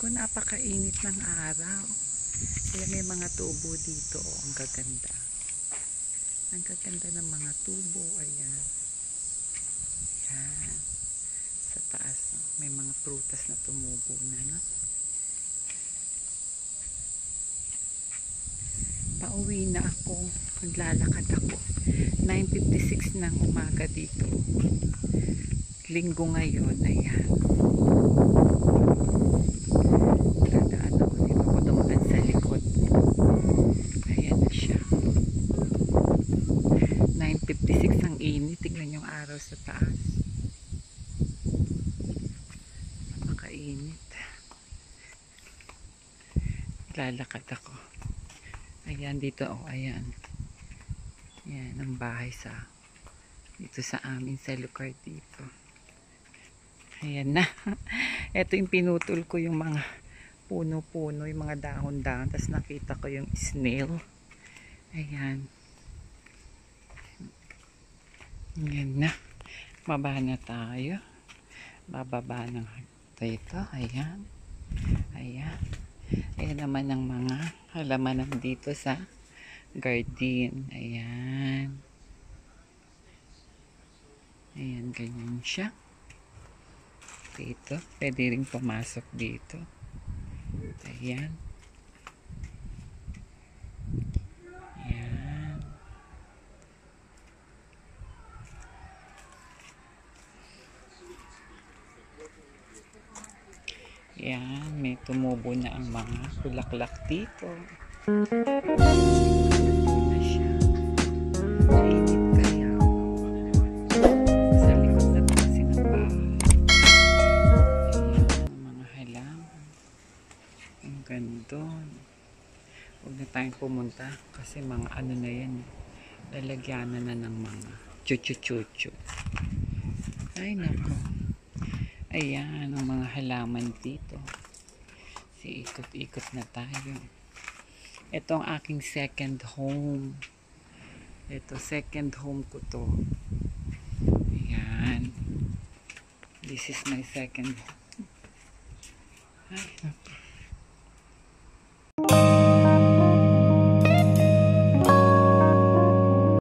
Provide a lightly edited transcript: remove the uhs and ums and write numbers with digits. ko, napakainit ng araw. Kaya may mga tubo dito. Oh, ang gaganda. Ang gaganda ng mga tubo. Ayan. Ayan. Sa taas. Oh, may mga prutas na tumubo na. No? Pauwi na ako. Naglalakad ako. 9:56 ng umaga dito. Linggo ngayon, ayan. Dadaan ako, di ba ko dumaan sa likod. Ayan na siya. 9:56 ang init. Tignan yung araw sa taas. Napakainit. Lalakad ako. Ayan dito, oh, ayan. Ayan, ang bahay sa dito sa amin, sa lugar dito. Ayan na. Ito yung pinutol ko, yung mga puno-puno, yung mga dahon-dahon. Tapos nakita ko yung snail. Ayan. Ayan na. Baba na tayo. Bababa na ito. Ayan. Ayan. Ayan naman ang mga halaman dito sa garden. Ayan. Ayan, ganyan siya. Dito. Pwede rin pumasok dito. Ayan. Ayan. Ayan. May tumubo na ang mga bulaklak dito. Doon. Huwag na tayong pumunta kasi mga ano na yan, lalagyanan na ng mga chuchu-chuchu. Ay nako. Ayan ang mga halaman dito. Si ikot-ikot na tayo. Ito ang aking second home. Ito, second home ko to. Ayan. This is my second home. Ay nako.